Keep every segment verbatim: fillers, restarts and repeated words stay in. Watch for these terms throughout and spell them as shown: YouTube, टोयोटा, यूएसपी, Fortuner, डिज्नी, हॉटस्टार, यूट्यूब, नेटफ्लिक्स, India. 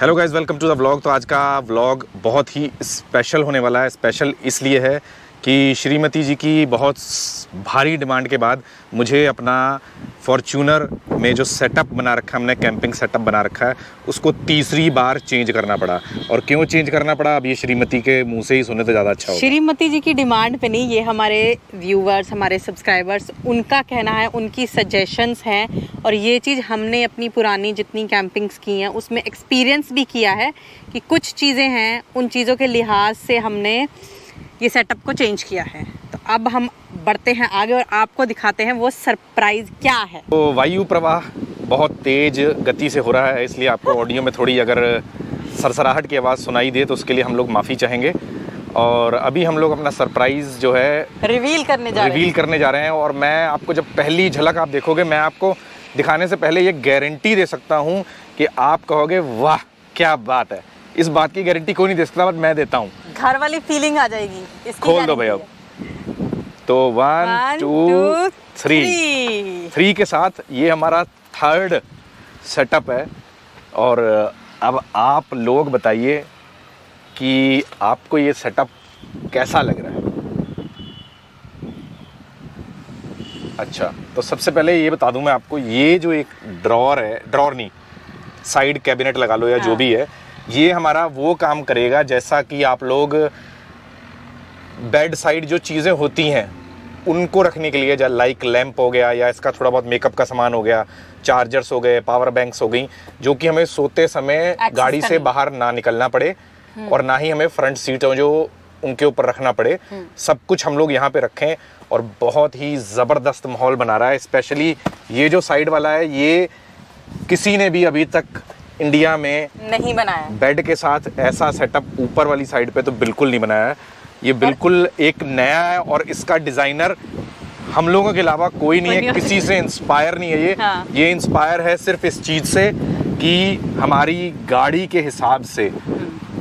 Hello guys, welcome to the vlog. तो आज का व्लॉग बहुत ही स्पेशल होने वाला है। स्पेशल इसलिए है कि श्रीमती जी की बहुत भारी डिमांड के बाद मुझे अपना फॉर्च्यूनर में जो सेटअप बना रखा है, हमने कैंपिंग सेटअप बना रखा है, उसको तीसरी बार चेंज करना पड़ा। और क्यों चेंज करना पड़ा, अब ये श्रीमती के मुंह से ही सुने तो ज़्यादा अच्छा होगा। श्रीमती जी की डिमांड पे नहीं, ये हमारे व्यूवर्स, हमारे सब्सक्राइबर्स, उनका कहना है, उनकी सजेशंस हैं। और ये चीज़ हमने अपनी पुरानी जितनी कैंपिंग्स की हैं उसमें एक्सपीरियंस भी किया है कि कुछ चीज़ें हैं, उन चीज़ों के लिहाज से हमने ये सेटअप को चेंज किया है। तो अब हम बढ़ते हैं आगे और आपको दिखाते हैं वो सरप्राइज़ क्या है। तो वायु प्रवाह बहुत तेज़ गति से हो रहा है, इसलिए आपको ऑडियो में थोड़ी अगर सरसराहट की आवाज़ सुनाई दे तो उसके लिए हम लोग माफ़ी चाहेंगे। और अभी हम लोग अपना सरप्राइज़ जो है रिवील करने जा रिवील करने जा रहे हैं। और मैं आपको जब पहली झलक आप देखोगे, मैं आपको दिखाने से पहले ये गारंटी दे सकता हूँ कि आप कहोगे वाह क्या बात है। इस बात की गारंटी कोई नहीं दे सकता, बट मैं देता हूँ, घर वाली फीलिंग आ जाएगी इसकी। खोल दो भैया। तो वन टू थ्री थ्री के साथ ये हमारा थर्ड सेटअप है। और अब आप लोग बताइए कि आपको ये सेटअप कैसा लग रहा है। अच्छा, तो सबसे पहले ये बता दूं मैं आपको, ये जो एक ड्रॉर है, ड्रॉर नहीं, साइड कैबिनेट लगा लो या हाँ। जो भी है, ये हमारा वो काम करेगा जैसा कि आप लोग बेड साइड जो चीज़ें होती हैं उनको रखने के लिए, जैसे लाइक लैंप हो गया या इसका थोड़ा बहुत मेकअप का सामान हो गया, चार्जर्स हो गए, पावर बैंक्स हो गई, जो कि हमें सोते समय गाड़ी से बाहर ना निकलना पड़े और ना ही हमें फ्रंट सीटों जो उनके ऊपर रखना पड़े। सब कुछ हम लोग यहाँ पे रखें और बहुत ही ज़बरदस्त माहौल बना रहा है। स्पेशली ये जो साइड वाला है, ये किसी ने भी अभी तक इंडिया में नहीं बनाया बेड के साथ ऐसा सेटअप ऊपर वाली साइड पे तो बिल्कुल नहीं बनाया है। ये बिल्कुल एक नया है और इसका डिज़ाइनर हम लोगों के अलावा कोई नहीं है, किसी से इंस्पायर नहीं है ये। हाँ। ये इंस्पायर है सिर्फ इस चीज़ से कि हमारी गाड़ी के हिसाब से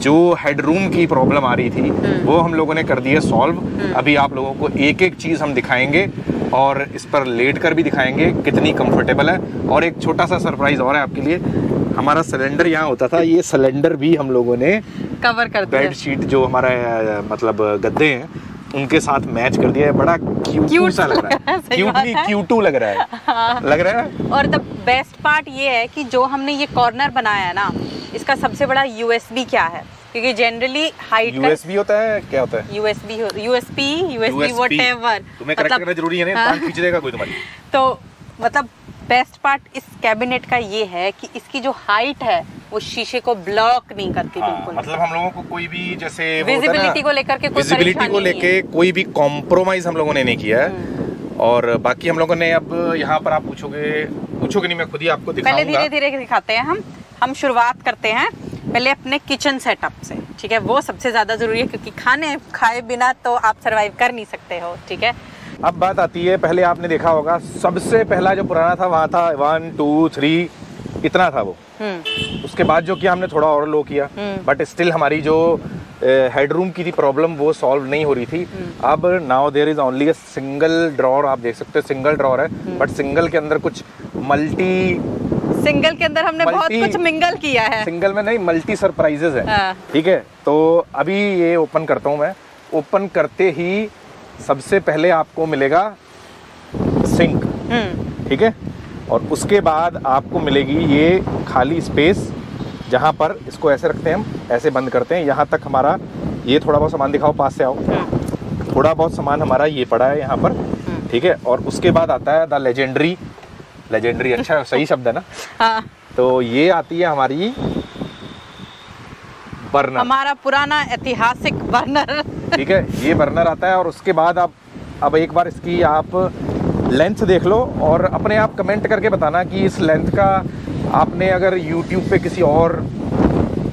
जो हेडरूम की प्रॉब्लम आ रही थी वो हम लोगों ने कर दी है सॉल्व। अभी आप लोगों को एक एक चीज़ हम दिखाएंगे और इस पर लेट कर भी दिखाएंगे कितनी कंफर्टेबल है। और एक छोटा सा सरप्राइज़ और है आपके लिए, हमारा सिलेंडर यहाँ होता था, ये सिलेंडर भी हम लोगों ने कवर कर दिया, बेडशीट जो हमारा मतलब गद्दे हैं उनके साथ मैच कर दिया है। बड़ा क्यूट सा लग रहा है, क्यूट भी क्यूटू लग रहा है, हाँ। लग रहा है। और द बेस्ट पार्ट ये है कि जो हमने ये कॉर्नर बनाया है ना, इसका सबसे बड़ा यूएसपी क्या है, क्योंकि जनरली हाइट का यूएसपी होता है, क्या होता है यूएसपी, यूएसपी यूएसपी व्हाटएवर, तुम्हें करेक्ट करना जरूरी है नहीं, टांग खींच देगा कोई तुम्हारी। तो मतलब बेस्ट पार्ट इस कैबिनेट का ये है कि इसकी जो हाइट है वो शीशे को ब्लॉक नहीं करती। हाँ, बिल्कुल, मतलब हम लोगों को कोई भी जैसे विजिबिलिटी को लेकर के विजिबिलिटी को लेके कोई भी कॉम्प्रोमाइज हम लोगों ने नहीं किया है। और बाकी हम लोगों ने, अब यहाँ पर आप पूछोगे पूछोगे नहीं, मैं खुद ही आपको दिखाऊंगा। पहले धीरे धीरे दिखाते हैं, हम हम शुरुआत करते हैं पहले अपने किचन सेटअप से, ठीक है, वो सबसे ज़्यादा ज़रूरी है क्योंकि खाने खाए बिना तो आप सर्वाइव कर नहीं सकते हो, ठीक है। अब बात आती है, पहले आपने देखा होगा सबसे पहला जो पुराना था वहाँ था वन टू थ्री, इतना था वो। उसके बाद जो किया हमने थोड़ा और लो किया, बट स्टिल हमारी जो हेडरूम की थी प्रॉब्लम वो सॉल्व नहीं हो रही थी। अब now there is only a single drawer, आप देख सकते हो सिंगल ड्रॉर है, बट सिंगल के अंदर कुछ मल्टी सिंगल के अंदर हमने बहुत कुछ मिंगल किया है, सिंगल में नहीं मल्टी सरप्राइजेज है, ठीक है। तो अभी ये ओपन करता हूँ मैं, ओपन करते ही सबसे पहले आपको मिलेगा सिंक, ठीक है, और उसके बाद आपको मिलेगी ये खाली स्पेस जहाँ पर इसको ऐसे रखते हैं हम, ऐसे बंद करते हैं, यहाँ तक हमारा ये थोड़ा बहुत सामान, दिखाओ पास से आओ, थोड़ा बहुत सामान हमारा ये पड़ा है यहाँ पर, ठीक है। और उसके बाद आता है द लेजेंडरी, लेजेंडरी अच्छा सही शब्द है ना, हाँ। तो ये आती है हमारी बर्नर, हमारा पुराना ऐतिहासिक बर्नर, ठीक है, ये बर्नर आता है। और उसके बाद आप अब एक बार इसकी आप लेंथ देख लो और अपने आप कमेंट करके बताना कि इस लेंथ का आपने अगर यूट्यूब पे किसी और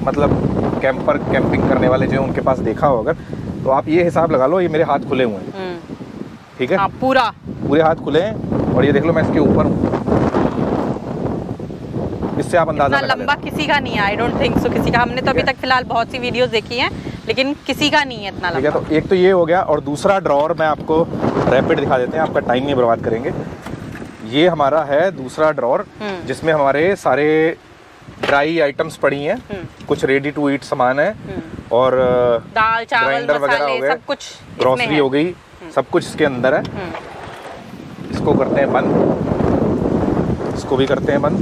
मतलब कैंपर कैंपिंग करने वाले जो उनके पास देखा हो अगर, तो आप ये हिसाब लगा लो। ये मेरे हाथ खुले हुए हैं, ठीक है, पूरा पूरे हाथ खुले हैं। और ये देख लो मैं इसके ऊपर हूँ, इससे आप अंदाजा लगा लो। लंबा किसी का नहीं है, आई डोंट थिंक सो किसी का, हमने तो अभी तक फिलहाल बहुत सी वीडियोस देखी हैं लेकिन किसी का नहीं है इतना लंबा। तो एक तो ये हो गया, और दूसरा ड्रॉर मैं आपको रैपिड दिखा देते हैं, आपका टाइम नहीं बर्बाद करेंगे। ये हमारा है दूसरा ड्रॉर जिसमें हमारे सारे ड्राई आइटम्स पड़ी हैं, कुछ रेडी टू ईट सामान है और दाल चावल वगैरह हो गए, सब कुछ ग्रोसरी हो गई, सब कुछ इसके अंदर है। इसको करते हैं बंद, इसको भी करते हैं बंद।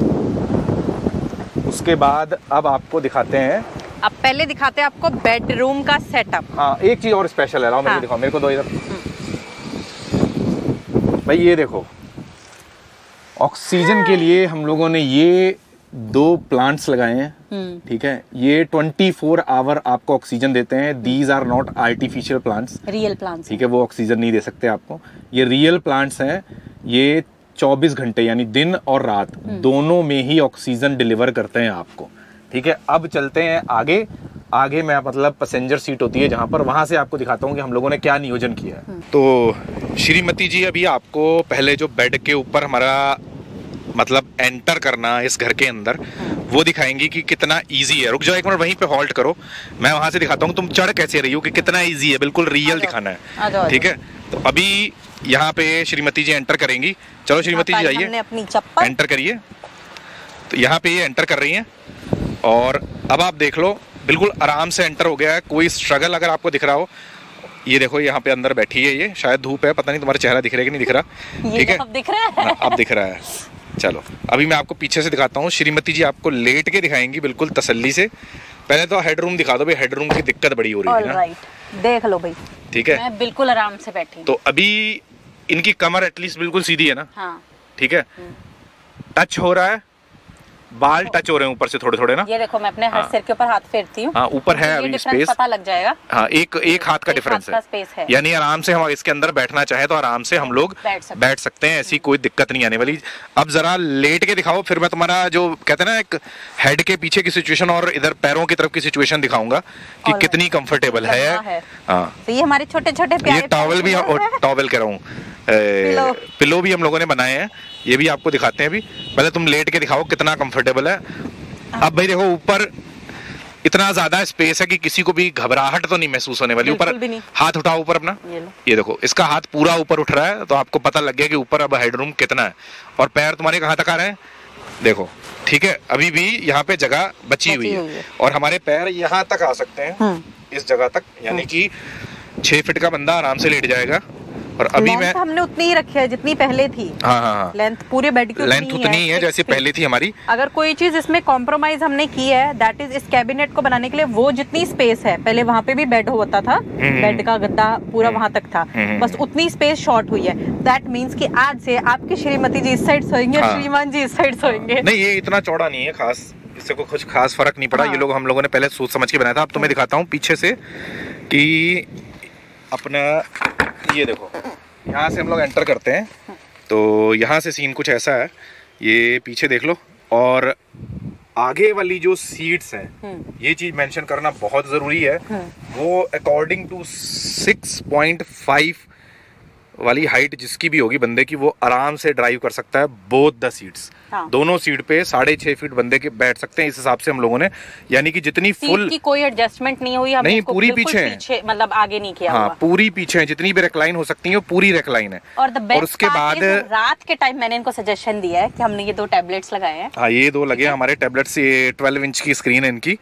उसके बाद अब आपको दिखाते हैं, अब पहले दिखाते हैं आपको बेडरूम का सेटअप। हाँ, एक चीज और स्पेशल है, लाओ मेरे को दिखाओ, मेरे को दो इधर भाई। ये देखो, ऑक्सीजन के लिए हम लोगों ने ये दो प्लांट्स लगाए हैं, ठीक है। ये चौबीस आवर आपको ऑक्सीजन देते हैं। These are not artificial plants, real plants, ठीक है। वो ऑक्सीजन नहीं दे सकते आपको, ये रियल प्लांट्स हैं। ये चौबीस घंटे यानी दिन और रात दोनों में ही ऑक्सीजन डिलीवर करते हैं आपको, ठीक है। अब चलते हैं आगे। आगे मैं मतलब पैसेंजर सीट होती है जहाँ पर, वहाँ से आपको दिखाता हूँ कि हम लोगों ने क्या नियोजन किया है। तो श्रीमती जी, अभी आपको पहले जो बेड के ऊपर हमारा मतलब एंटर करना इस घर के अंदर, वो दिखाएंगी कि कितना इजी है। रुक जाओ एक मिनट, वहीं पे हॉल्ट करो, मैं वहाँ से दिखाता हूँ तुम चढ़ कैसे रही हो, कि कितना इजी है, बिल्कुल रियल दिखाना है, ठीक है। तो अभी यहाँ पे श्रीमती जी एंटर करेंगी। चलो श्रीमती जी जाइए, अपनी चप्पल एंटर करिए। तो यहाँ पे ये एंटर कर रही हैं और अब आप देख लो, बिल्कुल आराम से एंटर हो गया है, कोई स्ट्रगल अगर आपको दिख रहा हो। ये देखो यहाँ पे अंदर बैठी है, ये शायद धूप है, पता नहीं तुम्हारा चेहरा दिख रहा है कि नहीं दिख रहा, ठीक है, अब दिख रहा है। चलो अभी मैं आपको पीछे से दिखाता हूँ, श्रीमती जी आपको लेट के दिखाएंगी बिल्कुल तसल्ली से। पहले तो हेडरूम दिखा दो भाई, हेडरूम की दिक्कत बड़ी हो रही है ना। राइट, देख लो भाई, ठीक है, मैं बिल्कुल आराम से बैठी। तो अभी इनकी कमर एटलीस्ट बिल्कुल सीधी है ना, हाँ, ठीक है। टच हो रहा है, बाल टच हो रहे हैं ऊपर से थोड़े थोड़े ना। ये देखो, मैं अपने हर सिर के ऊपर हाथ फेरती हूँ, ऊपर है अभी स्पेस, पता लग जाएगा। हाँ, एक एक हाथ का डिफरेंस है, यानी आराम से हम इसके अंदर बैठना चाहे तो आराम से हम लोग बैठ सकते हैं, ऐसी कोई दिक्कत नहीं आने वाली। अब जरा लेट के दिखाओ, फिर मैं तुम्हारा जो कहते हैं ना एक हेड के पीछे की सिचुएशन और इधर पैरों की तरफ की सिचुएशन दिखाऊंगा कि कितनी कंफर्टेबल है। ये हमारे छोटे छोटे टॉवल भी, टॉवल कह रहा हूँ, पिलो भी हम लोगों ने बनाए हैं, ये भी आपको दिखाते हैं। अभी पहले तुम लेट के दिखाओ कितना कंफर्टेबल है। अब भाई देखो ऊपर इतना ज्यादा स्पेस है कि किसी को भी घबराहट तो नहीं महसूस होने वाली। ऊपर हाथ उठाओ ऊपर अपना, ये, ये देखो इसका हाथ पूरा ऊपर उठ रहा है, तो आपको पता लग गया कि ऊपर अब हेडरूम कितना है। और पैर तुम्हारे कहाँ तक आ रहे हैं देखो, ठीक है, अभी भी यहाँ पे जगह बची हुई है और हमारे पैर यहाँ तक आ सकते हैं, इस जगह तक, यानी कि छह फीट का बंदा आराम से लेट जाएगा। और अभी मैं हमने उतनी ही रखी है जितनी पहले थी। हाँ हाँ हाँ, लेंथ पूरे बेड की लेंथ उतनी ही है जैसे पहले थी हमारी। अगर कोई चीज इसमें कॉम्प्रोमाइज हमने की है, दैट इज इस कैबिनेट को बनाने के लिए वो जितनी स्पेस है, पहले वहाँ पे भी बेड होता था, बेड का गद्दा पूरा वहाँ तक था, बस उतनी स्पेस शॉर्ट हुई है। दैट मीन्स कि आज से आपकी श्रीमती जी इस साइड सोएंगे, श्रीमान जी इस साइड सोएंगे। नहीं, ये इतना चौड़ा नहीं है खास, इससे कोई कुछ खास फर्क नहीं पड़ा। ये लोग हम लोगों ने पहले सोच समझ के बनाया था। अब तो मैं दिखाता हूँ पीछे से कि अपना, ये देखो यहाँ से हम लोग एंटर करते हैं, तो यहाँ से सीन कुछ ऐसा है, ये पीछे देख लो। और आगे वाली जो सीट्स हैं, ये चीज मेंशन करना बहुत ज़रूरी है, वो according to six point five वाली हाइट जिसकी भी होगी बंदे की, वो आराम से ड्राइव कर सकता है बोथ द सीट्स। हाँ। दोनों सीट पे साढ़े छह फीट बंदे के बैठ सकते हैं, इस हिसाब से हम लोगों ने, यानी कि जितनी फुल की कोई एडजस्टमेंट नहीं हुई, नहीं पूरी पीछे, पीछे मतलब आगे नहीं किया। हाँ, पूरी पीछे है, जितनी भी रेक्लाइन हो सकती है वो पूरी रेक्लाइन है। और, और उसके बाद रात के टाइम मैंने इनको सजेशन दिया है कि हमने ये दो टैबलेट्स लगाए हैं। हाँ, ये दो लगे हमारे टैबलेट्स, ये ट्वेल्व इंच की स्क्रीन है इनकी।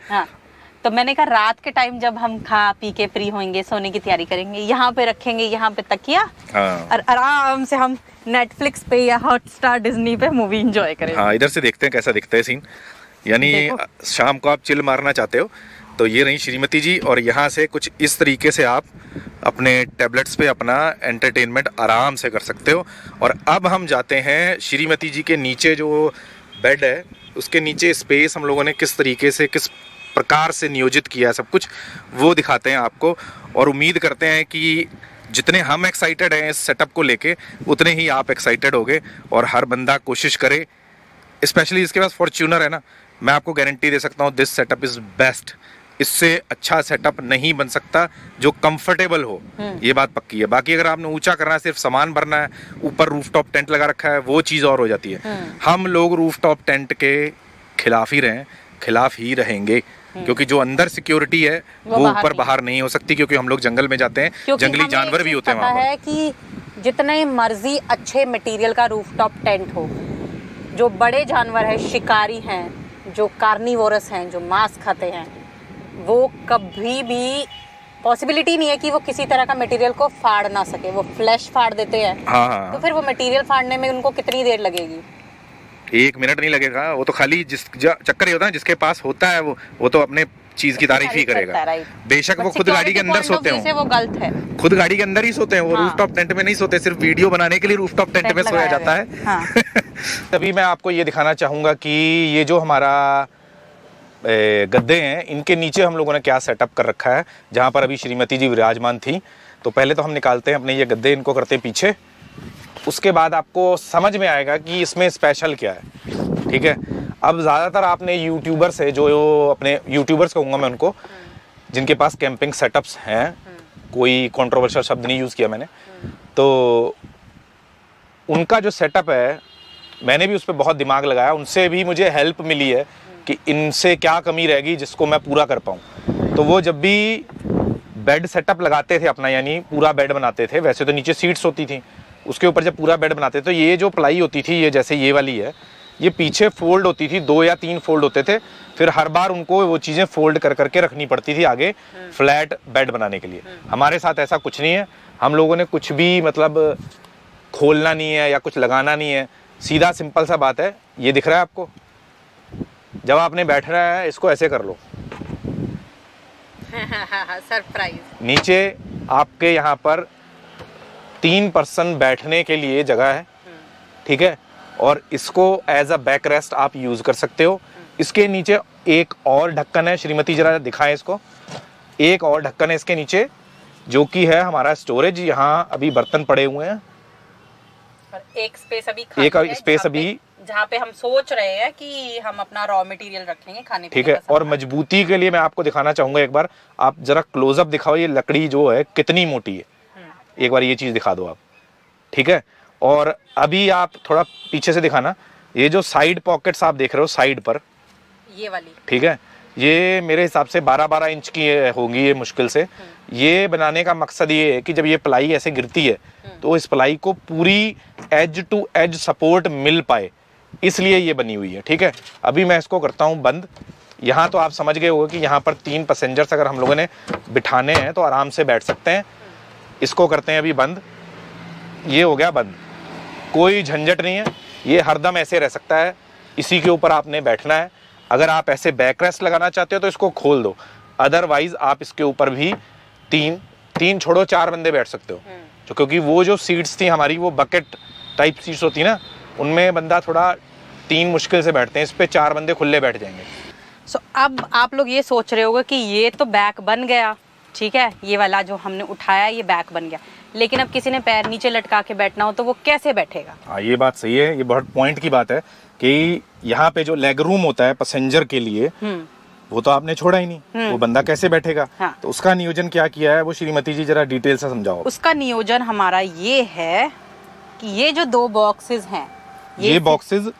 तो मैंने कहा रात के टाइम जब हम खा पी के फ्री होंगे, सोने की तैयारी करेंगे, यहाँ पे रखेंगे, यहाँ पे तकिया, हाँ। और आराम से हम नेटफ्लिक्स पे या हॉटस्टार डिज्नी पे मूवी एंजॉय करेंगे। हाँ, इधर से देखते हैं कैसा दिखता है सीन, यानी शाम को आप चिल मारना चाहते हो तो ये रही श्रीमती जी। और यहाँ से कुछ इस तरीके से आप अपने टैबलेट्स पे अपना एंटरटेनमेंट आराम से कर सकते हो। और अब हम जाते हैं श्रीमती जी के नीचे, जो बेड है उसके नीचे स्पेस हम लोगों ने किस तरीके से, किस प्रकार से नियोजित किया है सब कुछ, वो दिखाते हैं आपको। और उम्मीद करते हैं कि जितने हम एक्साइटेड हैं इस सेटअप को लेके, उतने ही आप एक्साइटेड होगे और हर बंदा कोशिश करे, स्पेशली इसके पास फॉर्च्यूनर है ना, मैं आपको गारंटी दे सकता हूँ दिस सेटअप इज़ बेस्ट। इससे अच्छा सेटअप नहीं बन सकता जो कंफर्टेबल हो, ये बात पक्की है। बाकी अगर आपने ऊंचा करना है, सिर्फ सामान भरना है, ऊपर रूफटॉप टेंट लगा रखा है, वो चीज़ और हो जाती है। हम लोग रूफटॉप टेंट के खिलाफ ही रहें, खिलाफ ही रहेंगे, क्योंकि जो अंदर सिक्योरिटी है वो ऊपर बाहर नहीं हो सकती, क्योंकि हम लोग जंगल में जाते हैं, जंगली जानवर भी होते हैं वहाँ पर। कि जितने मर्जी अच्छे मटेरियल का रूफटॉप टेंट हो, जो बड़े जानवर है, शिकारी हैं, जो कार्निवोरस हैं, जो मांस खाते हैं, वो कभी भी पॉसिबिलिटी नहीं है कि वो किसी तरह का मटेरियल को फाड़ ना सके। वो फ्लैश फाड़ देते हैं। हाँ। तो फिर वो मटेरियल फाड़ने में उनको कितनी देर लगेगी? एक मिनट नहीं लगेगा। वो तो खाली जिस चक्कर ही होता है, जिसके पास होता है वो वो तो अपने चीज की तारीफ ही करेगा। बेशक वो खुद गाड़ी के अंदर सोते हैं, वो गलत है। खुद गाड़ी के अंदर ही सोते हैं, वो रूफ टॉप टेंट में नहीं सोते। सिर्फ वीडियो बनाने के लिए रूफ टॉप टेंट में सोया जाता है। तभी मैं आपको ये दिखाना चाहूँगा कि ये जो हमारा गद्दे हैं, इनके नीचे हम लोगों ने क्या सेटअप कर रखा है, जहाँ पर अभी श्रीमती जी विराजमान थी। तो पहले तो हम निकालते हैं अपने ये गद्दे, इनको करते हैं पीछे, उसके बाद आपको समझ में आएगा कि इसमें स्पेशल क्या है। ठीक है। अब ज़्यादातर आपने यूट्यूबर्स है, जो अपने यूट्यूबर्स कहूँगा मैं उनको, जिनके पास कैंपिंग सेटअप्स हैं, कोई कंट्रोवर्शियल शब्द नहीं यूज़ किया मैंने, तो उनका जो सेटअप है, मैंने भी उस पर बहुत दिमाग लगाया। उनसे भी मुझे हेल्प मिली है कि इनसे क्या कमी रहेगी जिसको मैं पूरा कर पाऊँ। तो वो जब भी बेड सेटअप लगाते थे अपना, यानी पूरा बेड बनाते थे, वैसे तो नीचे सीट्स होती थी, उसके ऊपर जब पूरा बेड बनाते थे, तो ये जो प्लाई होती थी, ये जैसे ये वाली है, ये पीछे फोल्ड होती थी, दो या तीन फोल्ड होते थे। फिर हर बार उनको वो चीज़ें फोल्ड कर करके रखनी पड़ती थी आगे फ्लैट बेड बनाने के लिए। हमारे साथ ऐसा कुछ नहीं है। हम लोगों ने कुछ भी मतलब खोलना नहीं है या कुछ लगाना नहीं है, सीधा सिंपल सा बात है। ये दिख रहा है आपको, जब आपने बैठना है इसको ऐसे कर लो, सरप्राइज। नीचे आपके यहाँ पर तीन पर्सन बैठने के लिए जगह है। ठीक है। और इसको एज अ बैक रेस्ट आप यूज कर सकते हो। इसके नीचे एक और ढक्कन है, श्रीमती जरा दिखाएं इसको, एक और ढक्कन है इसके नीचे, जो कि है हमारा स्टोरेज। यहाँ अभी बर्तन पड़े हुए हैं और एक स्पेस अभी एक स्पेस अभी जहाँ पे हम सोच रहे हैं कि हम अपना रॉ मटेरियल रखेंगे खाने। ठीक है। और मजबूती के लिए मैं आपको दिखाना चाहूंगा, एक बार आप जरा क्लोजअप दिखाओ, ये लकड़ी जो है कितनी मोटी है, एक बार ये चीज़ दिखा दो आप। ठीक है। और अभी आप थोड़ा पीछे से दिखाना, ये जो साइड पॉकेट्स आप देख रहे हो साइड पर, ये वाली, ठीक है, ये मेरे हिसाब से बारह बारह इंच की होगी ये मुश्किल से। ये बनाने का मकसद ये है कि जब ये प्लाई ऐसे गिरती है तो इस प्लाई को पूरी एज टू एज सपोर्ट मिल पाए, इसलिए ये बनी हुई है। ठीक है। अभी मैं इसको करता हूँ बंद। यहाँ तो आप समझ गए होगा कि यहाँ पर तीन पैसेंजर्स अगर हम लोगों ने बिठाने हैं तो आराम से बैठ सकते हैं। इसको करते हैं अभी बंद। ये हो गया बंद, कोई झंझट नहीं है, ये हरदम ऐसे रह सकता है, इसी के ऊपर आपने बैठना है। अगर आप ऐसे बैकरेस्ट लगाना चाहते हो तो इसको खोल दो, अदरवाइज आप इसके ऊपर भी तीन तीन छोड़ो चार बंदे बैठ सकते हो। तो क्योंकि वो जो सीट्स थी हमारी, वो बकेट टाइप सीट्स होती ना, उनमें बंदा थोड़ा तीन मुश्किल से बैठते हैं, इस पर चार बंदे खुले बैठ जाएंगे। सो so, अब आप लोग ये सोच रहे होगा कि ये तो बैक बन गया, ठीक है, ये वाला जो हमने उठाया ये बैक बन गया, लेकिन अब किसी ने पैर नीचे लटका के बैठना हो तो वो कैसे बैठेगा? हाँ, ये बात सही है, ये बहुत पॉइंट की बात है कि यहाँ पे जो लेग रूम होता है पैसेंजर के लिए, वो तो आपने छोड़ा ही नहीं, वो बंदा कैसे बैठेगा? हाँ। तो उसका नियोजन क्या किया है वो श्रीमती जी जरा डिटेल से समझाओ। उसका नियोजन हमारा ये है कि ये जो दो बॉक्सेज हैं, ये बॉक्सेज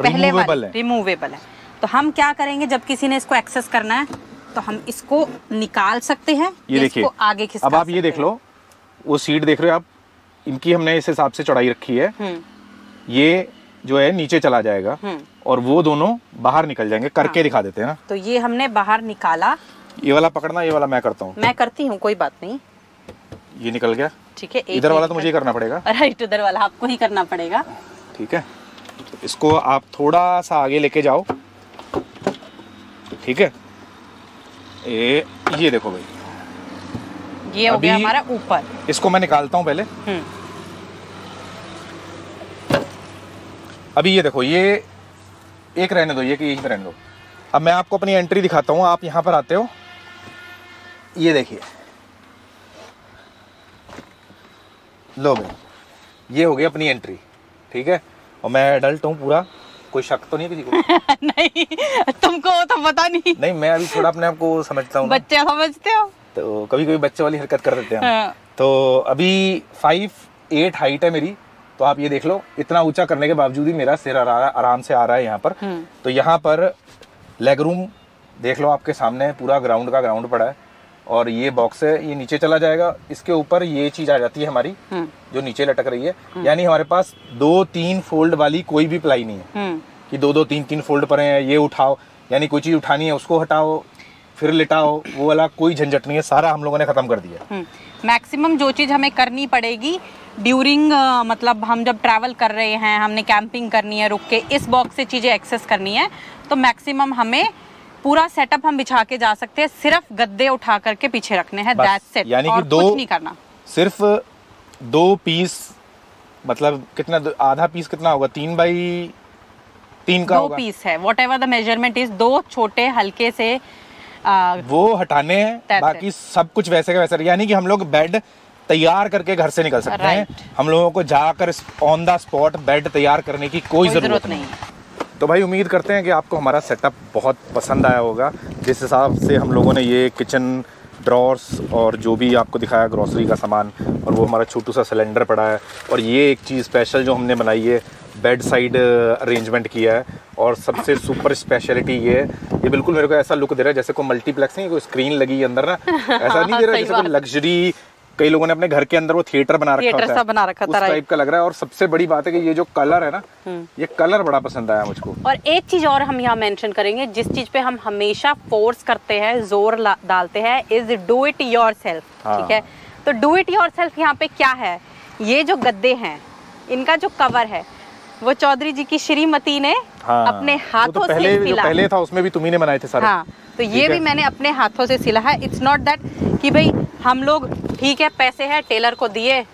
रिमूवेबल है, रिमूवेबल है। तो हम क्या करेंगे, जब किसी ने इसको एक्सेस करना है तो हम इसको निकाल सकते हैं, ये देखिए आगे खिसका। अब आप ये देख लो, वो सीट देख रहे हो आप, इनकी हमने इस हिसाब से चौड़ाई रखी है, ये जो है नीचे चला जाएगा और वो दोनों बाहर निकल जाएंगे। करके हाँ। दिखा देते हैं ना। तो ये हमने बाहर निकाला, ये वाला पकड़ना, ये वाला मैं करता हूँ, मैं करती हूँ, कोई बात नहीं। ये निकल गया, ठीक है। इधर वाला तो मुझे करना पड़ेगा, राइट, उधर वाला आपको ही करना पड़ेगा। ठीक है। इसको आप थोड़ा सा आगे लेके जाओ, ठीक है। ये ये देखो भाई, ये हो गया हमारा ऊपर। इसको मैं निकालता हूँ पहले। अभी ये देखो, ये एक रहने दो, ये कि यहीं पर रहने दो। अब मैं आपको अपनी एंट्री दिखाता हूँ। आप यहाँ पर आते हो, ये देखिए, लो भाई, ये हो गई अपनी एंट्री। ठीक है। और मैं एडल्ट हूँ पूरा, कोई शक तो नहीं किसी को? नहीं, तुमको तो पता नहीं। नहीं, मैं अभी थोड़ा अपने आप को समझता हूँ, बच्चे समझते हो तो कभी कभी बच्चे वाली हरकत कर देते हैं। हाँ। तो अभी फाइव एट हाइट है मेरी, तो आप ये देख लो, इतना ऊंचा करने के बावजूद ही मेरा सिर आराम से आ रहा है यहाँ पर। तो यहाँ पर लेग रूम देख लो, आपके सामने पूरा ग्राउंड का ग्राउंड पड़ा है। और ये बॉक्स है, ये नीचे चला जाएगा, इसके ऊपर ये चीज आ जाती है हमारी जो नीचे लटक रही है, यानी हमारे पास दो तीन फोल्ड वाली कोई भी प्लाई नहीं है। कि दो दो तीन तीन फोल्ड पर हैं, ये उठाओ, यानी कोई चीज़ उठानी है उसको हटाओ फिर लिटाओ, वो वाला कोई झंझट नहीं है, सारा हम लोगों ने ख़त्म कर दिया। मैक्सिमम जो चीज़ हमें करनी पड़ेगी ड्यूरिंग uh, मतलब हम जब ट्रैवल कर रहे हैं, हमने कैंपिंग करनी है, रुक के इस बॉक्स से चीज़ें एक्सेस करनी है, तो मैक्सिमम हमें पूरा सेटअप हम बिछा के जा सकते हैं, सिर्फ गद्दे उठा करके पीछे रखने हैं, दैट्स इट, यानी कि दो कुछ नहीं करना, सिर्फ दो पीस, मतलब कितना आधा पीस कितना होगा, तीन बाई तीन का दो पीस है, whatever the measurement is, दो छोटे हल्के से आ, वो हटाने हैं, बाकी सब कुछ वैसे का वैसे, यानी कि हम लोग बेड तैयार करके घर से निकल सकते हैं, हम लोगों को जाकर ऑन द स्पॉट बेड तैयार करने की कोई, कोई ज़रूरत नहीं। तो भाई उम्मीद करते हैं कि आपको हमारा सेटअप बहुत पसंद आया होगा, जिस हिसाब से हम लोगों ने ये किचन ड्रॉर्स और जो भी आपको दिखाया ग्रॉसरी का सामान, और वो हमारा छोटू सा सिलेंडर पड़ा है, और ये एक चीज़ स्पेशल जो हमने बनाई है, बेड साइड अरेंजमेंट किया है, और सबसे सुपर स्पेशलिटी ये है, ये बिल्कुल मेरे को ऐसा लुक दे रहा है जैसे कोई मल्टीप्लेक्स नहीं, कोई स्क्रीन लगी है अंदर ना, ऐसा नहीं दे रहा जैसे कोई लग्जरी, कई लोगों ने अपने घर के अंदर वो थिएटर बना रखा होता है, बना रखा उस टाइप का लग रहा है। और सबसे बड़ी बात है कि ये जो कलर है ना, ये कलर बड़ा पसंद आया मुझको। और एक चीज और हम यहाँ मेंशन करेंगे, जिस चीज पे हम हमेशा फोर्स करते हैं, जोर डालते हैं, इज डू इट योरसेल्फ, ठीक है। तो डू इट योरसेल्फ यहाँ पे क्या है, ये जो गद्दे हैं इनका जो कवर है वो चौधरी जी की श्रीमती ने हाँ, अपने हाथों तो पहले, से सिला। पहले था उसमें भी तुम्ही ने बनाए थे सारे। हाँ, तो ये भी मैंने अपने हाथों से सिला है। इट्स नॉट दैट कि भाई हम लोग ठीक है पैसे हैं टेलर को दिए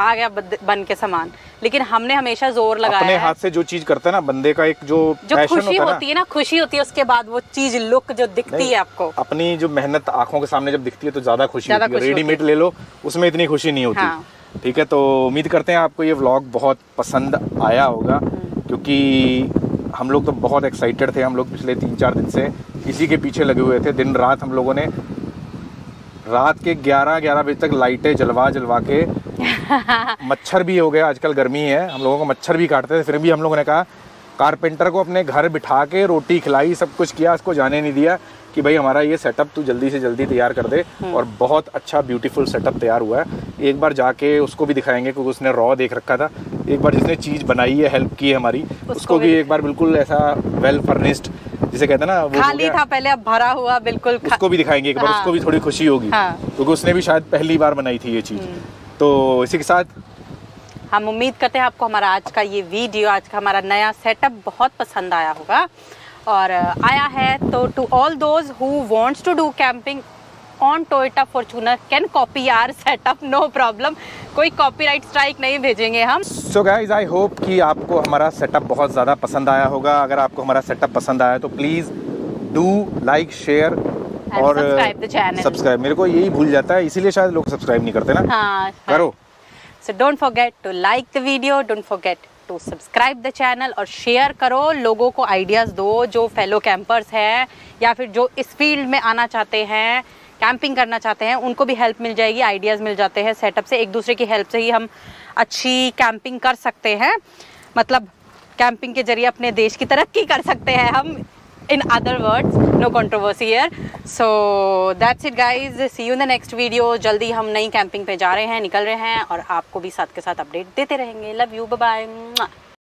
आ गया बन के सामान, लेकिन हमने हमेशा जोर लगाया अपने हाथ से। जो चीज करते हैं ना बंदे का एक जो जो खुशी होती है ना, खुशी होती है उसके बाद वो चीज लुक जो दिखती है आपको, अपनी जो मेहनत आंखों के सामने जब दिखती है तो ज्यादा खुशी होती है। रेडीमेड ले लो उसमें इतनी खुशी नहीं होती। ठीक है, तो उम्मीद करते हैं आपको ये व्लॉग बहुत पसंद आया होगा, क्योंकि हम लोग तो बहुत एक्साइटेड थे। हम लोग पिछले तीन चार दिन से इसी के पीछे लगे हुए थे। दिन रात हम लोगों ने रात के ग्यारह ग्यारह बजे तक लाइटें जलवा जलवा के मच्छर भी हो गया, आजकल गर्मी है, हम लोगों को मच्छर भी काटते थे। फिर भी हम लोगों ने कहा, कारपेंटर को अपने घर बिठा के रोटी खिलाई, सब कुछ किया, उसको जाने नहीं दिया कि भाई हमारा ये सेटअप तू जल्दी से जल्दी तैयार कर दे। और बहुत अच्छा ब्यूटीफुल सेटअप तैयार हुआ है। एक बार जाके उसको भी दिखाएंगे, क्योंकि उसने रॉ देख रखा था। एक बार जिसने चीज़ बनाई है, हेल्प की है हमारी, उसको, उसको भी एक बार बिल्कुल ऐसा वेल फर्निश्ड, जिसे कहते हैं ना, वो खाली था पहले, अब भरा हुआ बिल्कुल, उसको भी दिखाएंगे एक बार। उसको भी थोड़ी खुशी होगी, क्योंकि उसने भी शायद पहली बार बनाई थी ये चीज़। तो इसी के साथ हम उम्मीद करते हैं आपको हमारा आज का ये वीडियो, आज का हमारा नया सेटअप बहुत पसंद आया होगा। और आया है तो to all those who wants to do camping on टोयोटा Fortuner can copy our setup, no problem, कोई कॉपीराइट स्ट्राइक नहीं भेजेंगे हम। सो गाइज, आई होप कि आपको हमारा सेटअप बहुत ज़्यादा पसंद आया होगा। अगर आपको हमारा सेटअप पसंद आया तो प्लीज़ डू लाइक, शेयर और सब्सक्राइब। मेरे को यही भूल जाता है, इसीलिए शायद लोग सब्सक्राइब नहीं करते ना। हाँ, करो। So don't forget to like the video, don't forget to subscribe the channel और share करो, लोगों को ideas दो जो fellow campers हैं या फिर जो इस field में आना चाहते हैं, camping करना चाहते हैं, उनको भी help मिल जाएगी, ideas मिल जाते हैं setup से। एक दूसरे की help से ही हम अच्छी camping कर सकते हैं, मतलब camping के जरिए अपने देश की तरक्की कर सकते हैं हम। In other words, no controversy here. So that's it, guys. See you in the next video. जल्दी हम नई कैंपिंग पे जा रहे हैं, निकल रहे हैं और आपको भी साथ के साथ अपडेट देते रहेंगे। Love you, bye bye.